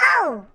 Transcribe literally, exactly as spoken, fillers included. Oh!